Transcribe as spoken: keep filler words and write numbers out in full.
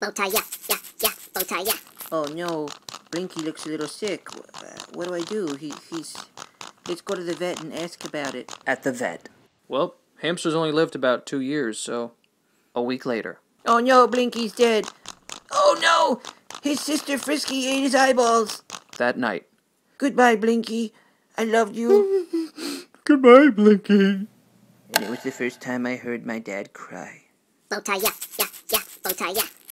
Bow tie, yeah, yeah, yeah, bow tie, yeah. Oh no, Blinky looks a little sick. What do I do? He, he's... Let's go to the vet and ask about it. At the vet. Well, hamsters only lived about two years, so... A week later. Oh no, Blinky's dead. Oh no! His sister Frisky ate his eyeballs. That night. Goodbye, Blinky. I loved you. Goodbye, Blinky. And it was the first time I heard my dad cry. Bow tie, yeah, yeah, yeah, bow tie, yeah.